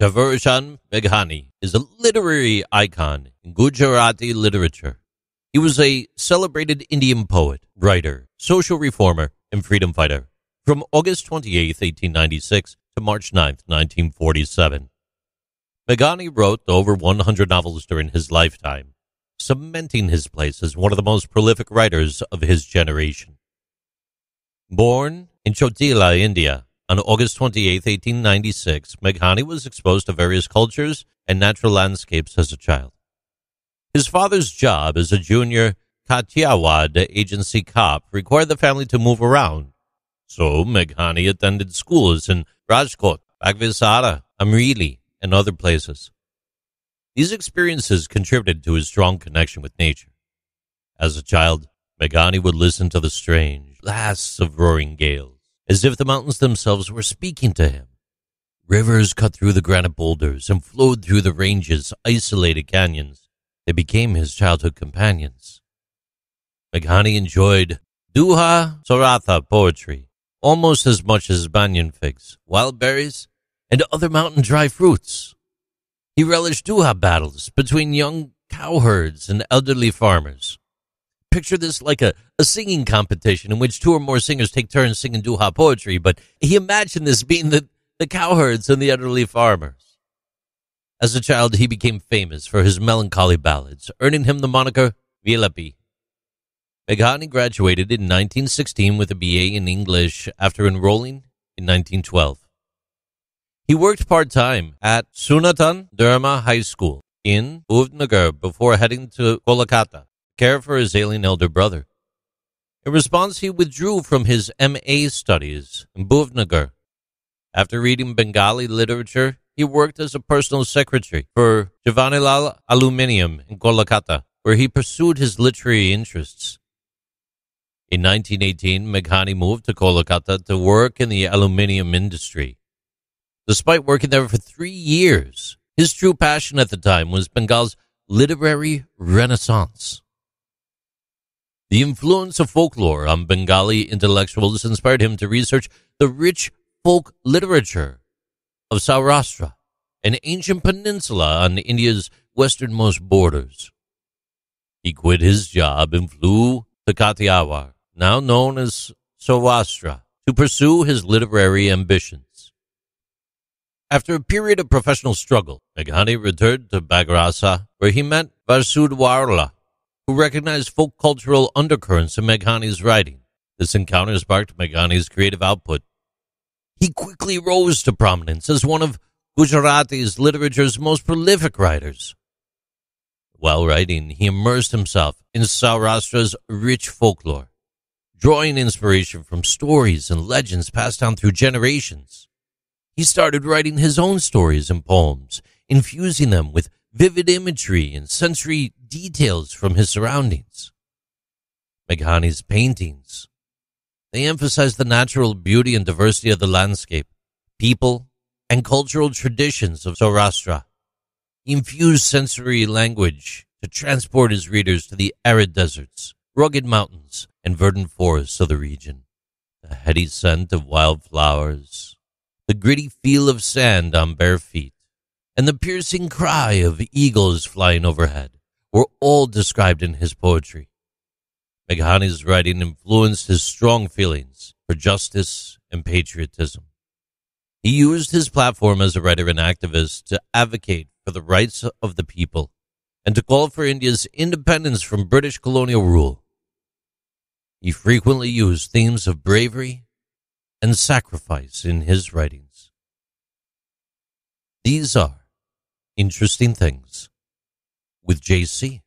Jhaverchand Meghani is a literary icon in Gujarati literature. He was a celebrated Indian poet, writer, social reformer, and freedom fighter from August 28, 1896 to March 9, 1947. Meghani wrote over 100 novels during his lifetime, cementing his place as one of the most prolific writers of his generation. Born in Chotila, India, on August 28, 1896, Meghani was exposed to various cultures and natural landscapes as a child. His father's job as a junior Katiawad agency cop required the family to move around, so Meghani attended schools in Rajkot, Bhagvansara, Amreli, and other places. These experiences contributed to his strong connection with nature. As a child, Meghani would listen to the strange blasts of roaring gales, as if the mountains themselves were speaking to him. Rivers cut through the granite boulders and flowed through the ranges, isolated canyons. They became his childhood companions. Meghani enjoyed Duha Soratha poetry almost as much as banyan figs, wild berries, and other mountain dry fruits. He relished duha battles between young cowherds and elderly farmers. Picture this like a singing competition in which two or more singers take turns singing duha poetry, but he imagined this being the cowherds and the elderly farmers. As a child, he became famous for his melancholy ballads, earning him the moniker Vilapi. Meghani graduated in 1916 with a BA in English after enrolling in 1912. He worked part-time at Sunatan Dharma High School in Udnagar before heading to Kolkata to care for his ailing elder brother. In response, he withdrew from his M.A. studies in Udnagar. After reading Bengali literature, he worked as a personal secretary for Jivanilal Aluminium in Kolkata, where he pursued his literary interests. In 1918, Meghani moved to Kolkata to work in the aluminium industry. Despite working there for 3 years, his true passion at the time was Bengal's literary renaissance. The influence of folklore on Bengali intellectuals inspired him to research the rich folk literature of Saurashtra, an ancient peninsula on India's westernmost borders. He quit his job and flew to Katiawad, now known as Saurashtra, to pursue his literary ambitions. After a period of professional struggle, Meghani returned to Bagrasa, where he met Varsudwarla, who recognized folk cultural undercurrents in Meghani's writing. This encounter sparked Meghani's creative output. He quickly rose to prominence as one of Gujarati's literature's most prolific writers. While writing, he immersed himself in Saurashtra's rich folklore, drawing inspiration from stories and legends passed down through generations. He started writing his own stories and poems, infusing them with vivid imagery and sensory details from his surroundings. Meghani's paintings. They emphasize the natural beauty and diversity of the landscape, people, and cultural traditions of Saurashtra. He infused sensory language to transport his readers to the arid deserts, rugged mountains, and verdant forests of the region. The heady scent of wildflowers, the gritty feel of sand on bare feet, and the piercing cry of eagles flying overhead were all described in his poetry. Meghani's writing influenced his strong feelings for justice and patriotism. He used his platform as a writer and activist to advocate for the rights of the people and to call for India's independence from British colonial rule. He frequently used themes of bravery and sacrifice in his writings. These are Interesting Things with JC.